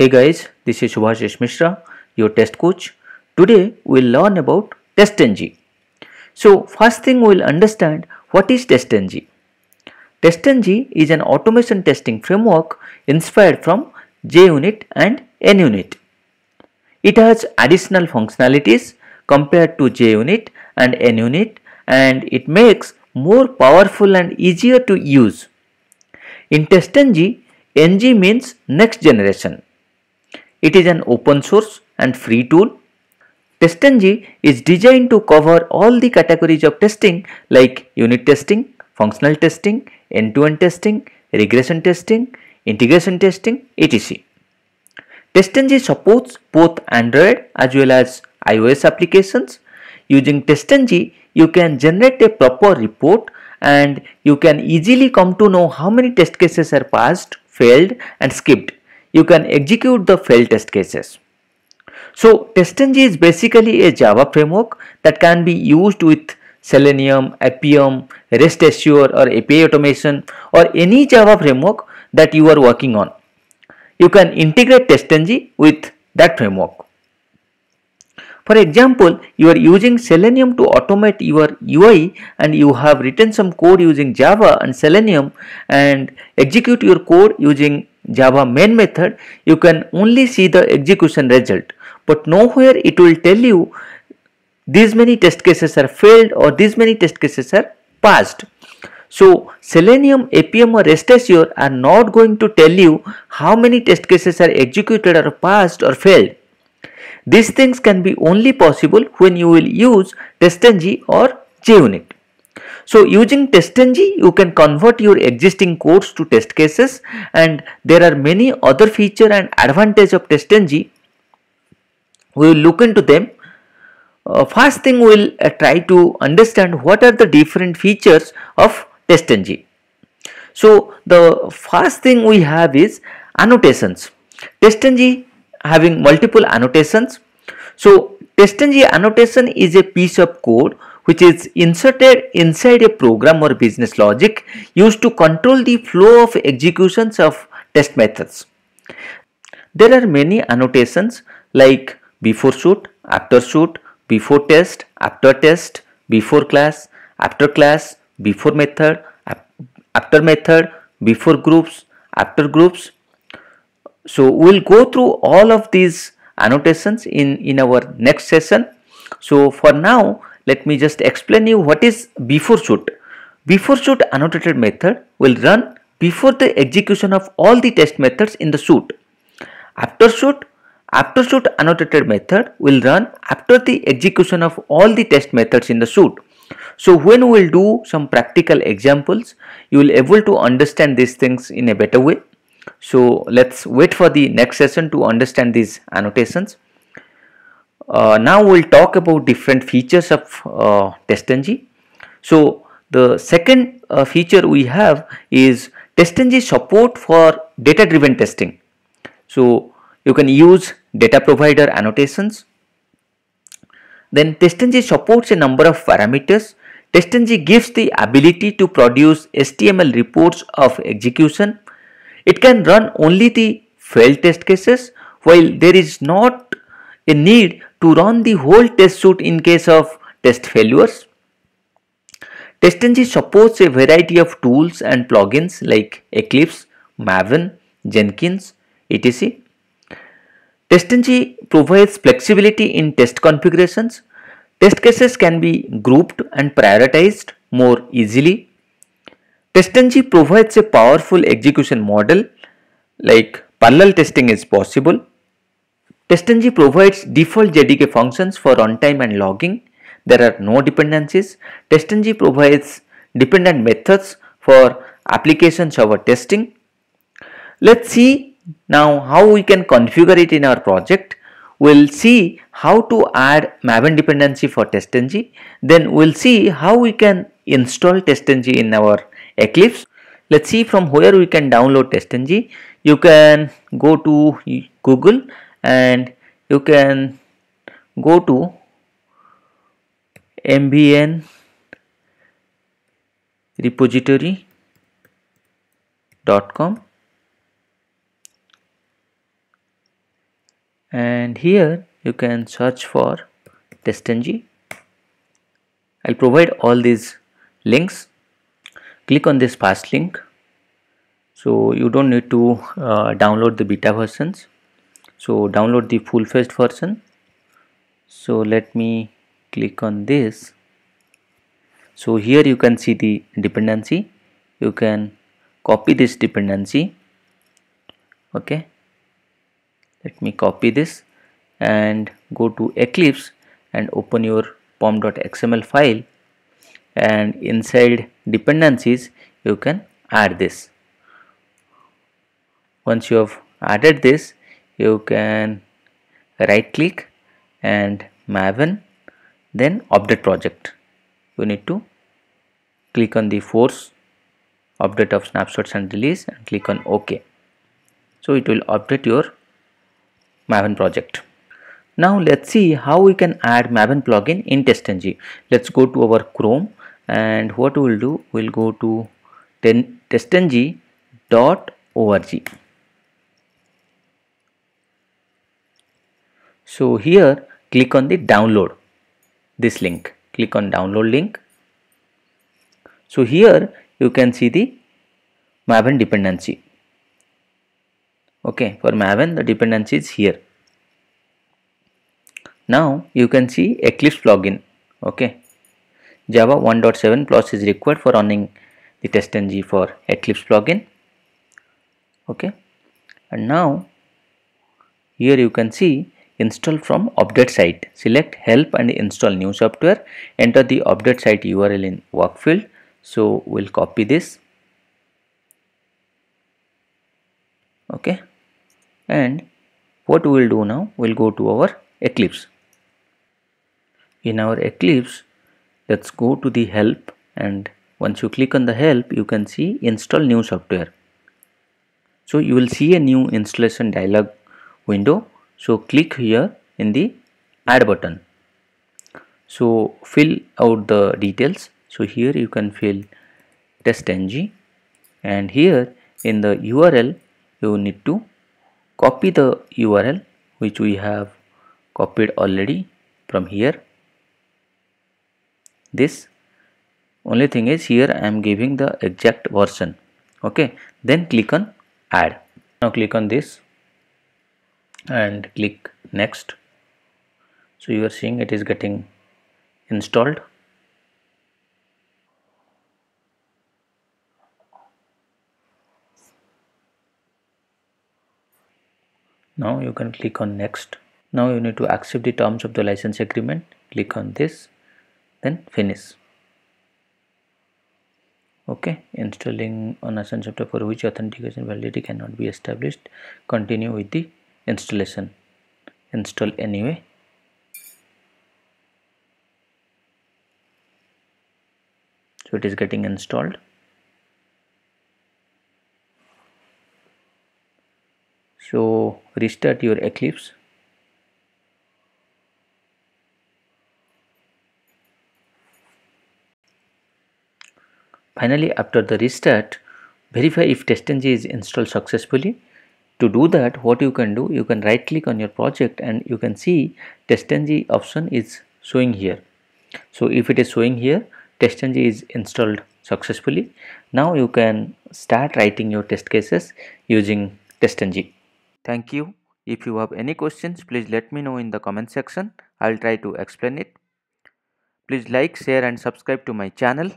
Hey guys, this is Subhashish Mishra, your test coach. Today we'll learn about TestNG. So first thing we'll understand what is TestNG. TestNG is an automation testing framework inspired from JUnit and NUnit. It has additional functionalities compared to JUnit and NUnit, and it makes more powerful and easier to use. In TestNG, NG means next generation. It is an open source and free tool. TestNG is designed to cover all the categories of testing like unit testing, functional testing, end-to-end testing, regression testing, integration testing, etc. TestNG supports both Android as well as iOS applications. Using TestNG, you can generate a proper report and you can easily come to know how many test cases are passed, failed and skipped. You can execute the failed test cases. So TestNG is basically a Java framework that can be used with Selenium, Appium, Rest Assured or API automation or any Java framework that you are working on. You can integrate TestNG with that framework. For example, you are using Selenium to automate your UI and you have written some code using Java and Selenium and execute your code using Java main method. You can only see the execution result, but nowhere it will tell you these many test cases are failed or these many test cases are passed. So Selenium, Appium or Rest Assured are not going to tell you how many test cases are executed or passed or failed. These things can be only possible when you will use TestNG or JUnit. So using TestNG, you can convert your existing codes to test cases, and there are many other features and advantages of TestNG. We will look into them. First thing, we will try to understand what are the different features of TestNG. So the first thing we have is annotations. TestNG having multiple annotations. So TestNG annotation is a piece of code which is inserted inside a program or business logic used to control the flow of executions of test methods. There are many annotations like before shoot, before test, after test, before class, before method, after method, before groups, after groups. So we'll go through all of these annotations in our next session. So for now, let me just explain you what is before shoot. Before shoot annotated method will run before the execution of all the test methods in the shoot. After shoot annotated method will run after the execution of all the test methods in the shoot. So when we'll do some practical examples, you will able to understand these things in a better way. So let's wait for the next session to understand these annotations. Now we'll talk about different features of TestNG. So the second feature we have is TestNG support for data driven testing. So you can use data provider annotations. Then TestNG supports a number of parameters. TestNG gives the ability to produce HTML reports of execution. It can run only the failed test cases, while there is not a need to run the whole test suite in case of test failures. TestNG supports a variety of tools and plugins like Eclipse, Maven, Jenkins, etc. TestNG provides flexibility in test configurations. Test cases can be grouped and prioritized more easily. TestNG provides a powerful execution model, like parallel testing is possible. TestNG provides default JDK functions for runtime and logging. There are no dependencies. TestNG provides dependent methods for application server testing. Let's see now how we can configure it in our project. We'll see how to add Maven dependency for TestNG. Then we'll see how we can install TestNG in our Eclipse. Let's see from where we can download TestNG. You can go to Google and you can go to mbnrepository.com and here you can search for TestNG. I'll provide all these links. Click on this fast link, so you don't need to download the beta versions. So download the full-fledged version. So let me click on this. So here you can see the dependency. You can copy this dependency. Okay, let me copy this and go to Eclipse and open your pom.xml file, and inside dependencies you can add this. Once you have added this, you can right click and Maven, then update project. You need to click on the force update of snapshots and release and click on OK. So it will update your Maven project. Now let's see how we can add Maven plugin in TestNG. Let's go to our Chrome, and what we will do, we'll go to testng.org. So here click on the download this link. Click on download link. So here you can see the Maven dependency. Okay, for Maven the dependency is here. Now you can see Eclipse plugin. Okay, Java 1.7 plus is required for running the TestNG for Eclipse plugin. Okay, and now here you can see install from update site. Select help and install new software. Enter the update site URL in work field. So we'll copy this. Okay, and what we will do now, we'll go to our Eclipse. In our Eclipse, let's go to the help, and once you click on the help, you can see install new software. So you will see a new installation dialog window. So click here in the add button. So fill out the details. So here you can fill TestNG, and here in the URL you need to copy the URL which we have copied already from here. This only thing is, here I am giving the exact version. Okay, then click on add. Now click on this and click next. So you are seeing it is getting installed. Now you can click on next. Now you need to accept the terms of the license agreement. Click on this, then finish. Okay, installing on a software for which authentication validity cannot be established. Continue with the installation. Install anyway. So it is getting installed. So restart your Eclipse. Finally, after the restart, verify if TestNG is installed successfully. To do that, what you can do, you can right click on your project and you can see TestNG option is showing here. So if it is showing here, TestNG is installed successfully. Now you can start writing your test cases using TestNG. Thank you. If you have any questions, please let me know in the comment section. I'll try to explain it. Please like, share and subscribe to my channel.